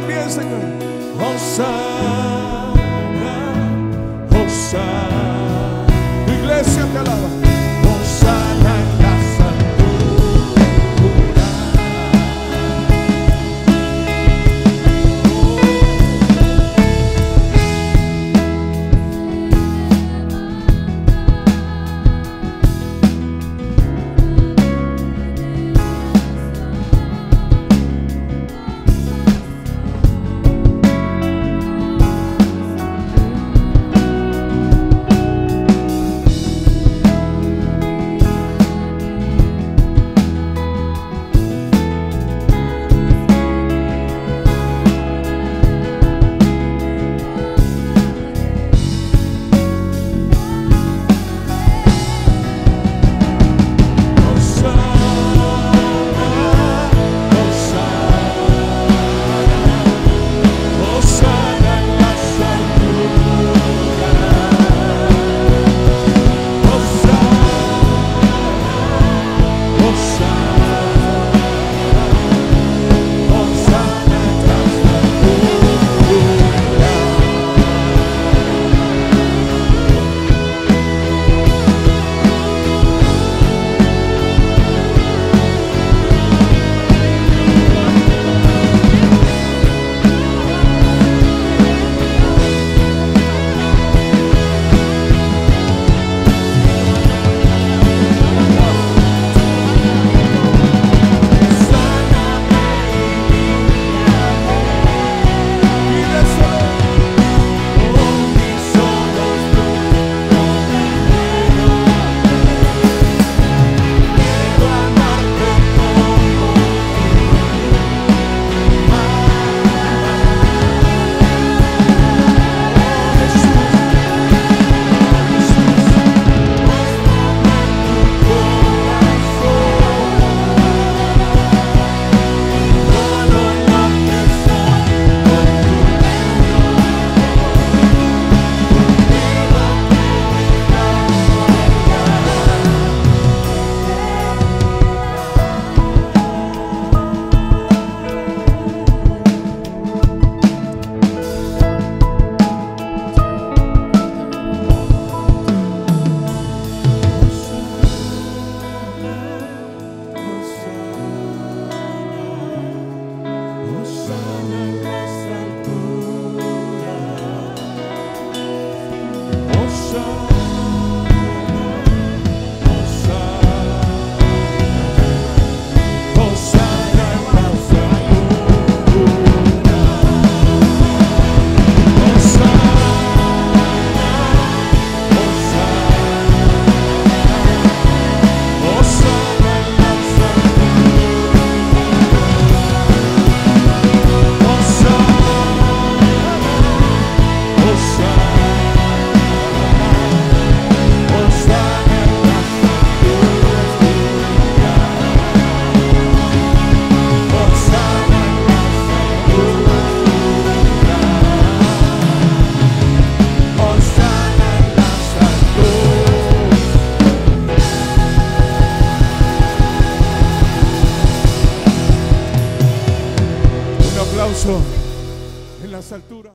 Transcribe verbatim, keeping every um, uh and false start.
cada pie, Señor. Hosanna, Hosanna. Tu iglesia te alaba. Hosanna en la en las alturas.